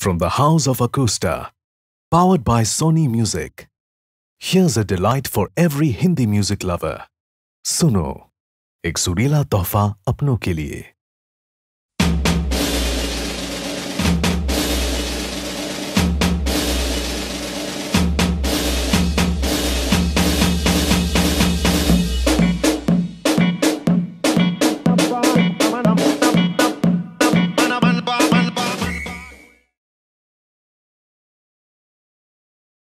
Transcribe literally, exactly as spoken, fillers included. from the house of Acoosta, powered by Sony Music. Here's a delight for every Hindi music lover. सुनो, एक सुरीला तोहफा अपनों के लिए.